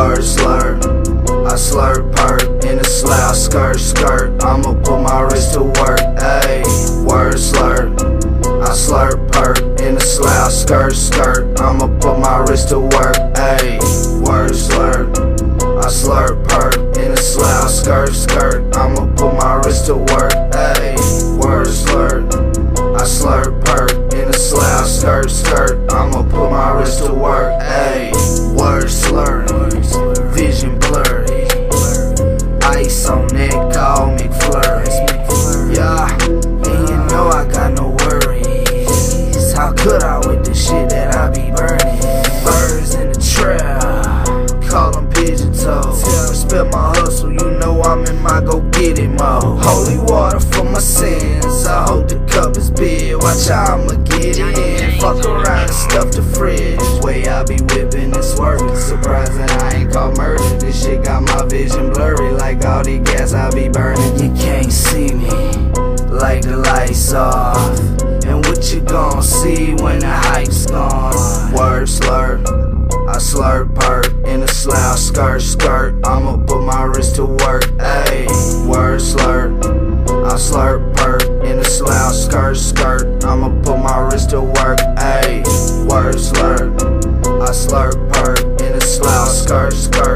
word slurp. I slurp perp in the slab, skirt skirt. I'ma put my wrist to work, ayy. Word slurp. I slurp perp in the slab, skirt skirt. I'ma put my wrist to work, ayy. Word slurp. I slurp perp in the slab, skirt skirt. I'ma put my wrist to work, ayy. Word slurp. I slurp perp in the slab, skirt skirt. I'ma put my wrist to work, ayy. Word slurp. Vision blurred. Ice on neck, call McFlurry. Yeah, and you know I got no worries. How could I with the shit that I be burning? Birds in the trap, call them pigeon toes. Respect my hustle, you know I'm in my go get it mode. Holy water for my sins, I hope the cup is big. Watch out, I'ma get it in. Fuck around and stuff the fridge. This way I be whipping and swerving. Surprising, I ain't caught murder. This shit got my vision blurry. Like all the gas I be burning. You can't see me, like the lights off. And what you gon' see when the hype's gone? Word slurp. I slurp perp in a slouch, skirt skirt. I'ma put my wrist to work, ayy. Word slurp. I slurp perp in a slouch, skirt skirt. I'ma put my wrist to work, ayy. Word slurp. I slurp perp in a slouch, skirt skirt.